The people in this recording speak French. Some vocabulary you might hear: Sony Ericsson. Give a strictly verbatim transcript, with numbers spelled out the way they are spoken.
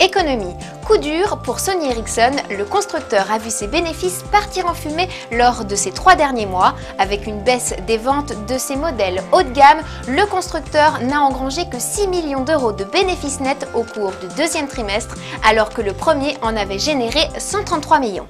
Économie. Coup dur pour Sony Ericsson, le constructeur a vu ses bénéfices partir en fumée lors de ces trois derniers mois. Avec une baisse des ventes de ses modèles haut de gamme, le constructeur n'a engrangé que six millions d'euros de bénéfices nets au cours du deuxième trimestre, alors que le premier en avait généré cent trente-trois millions.